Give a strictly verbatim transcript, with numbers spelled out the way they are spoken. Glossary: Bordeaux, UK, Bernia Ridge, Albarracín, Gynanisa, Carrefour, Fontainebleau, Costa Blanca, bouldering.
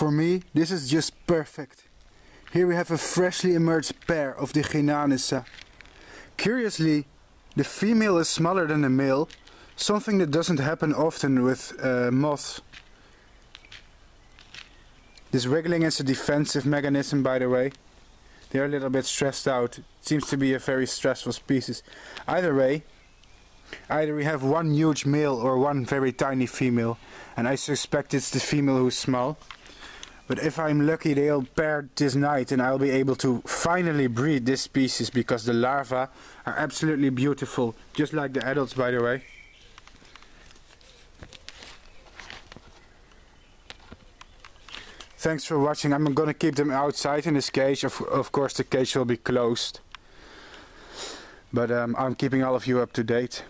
For me, this is just perfect. Here we have a freshly emerged pair of the Gynanisa. Curiously, the female is smaller than the male, something that doesn't happen often with uh, moths. This wriggling is a defensive mechanism, by the way. They are a little bit stressed out. It seems to be a very stressful species. Either way, either we have one huge male or one very tiny female, and I suspect it's the female who's small. But if I'm lucky, they'll pair this night and I'll be able to finally breed this species, because the larvae are absolutely beautiful, just like the adults, by the way. Thanks for watching. I'm gonna keep them outside in this cage. Of, of course the cage will be closed. But um, I'm keeping all of you up to date.